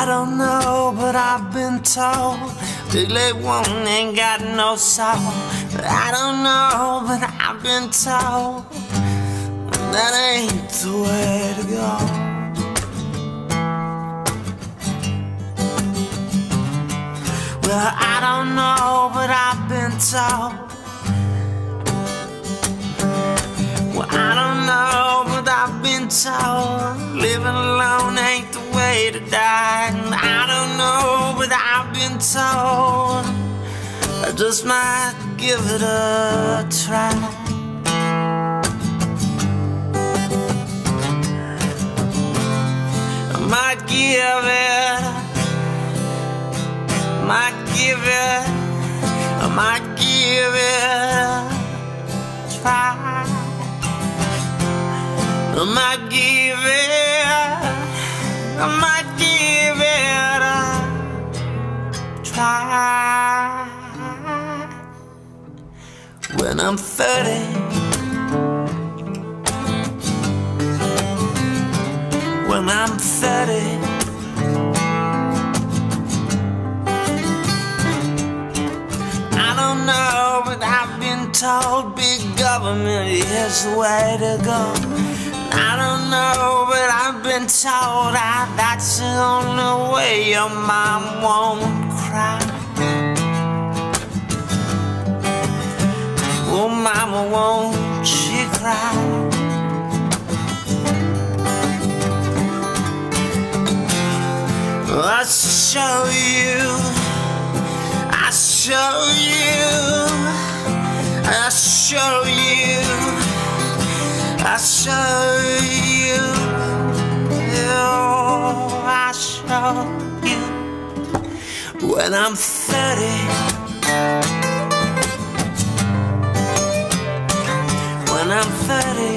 I don't know, but I've been told big leg woman ain't got no soul. I don't know, but I've been told that ain't the way to go. Well, I don't know, but I've been told. Well, I don't know, but I've been told living alone ain't the way to die. I don't know, but I've been told I just might give it a try. I might give it a try. I might give it a try. When I'm 30, when I'm 30, I don't know, but I've been told big government is the way to go. I don't know, but I've been told that's the only way your mom won't cry. Oh, mama, won't she cry? I show you when I'm 30, when I'm 30,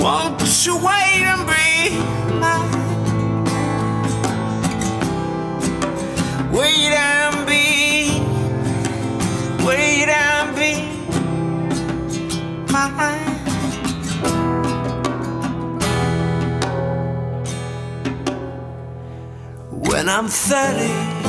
won't you wait and be mine? Wait and be mine. When I'm 30.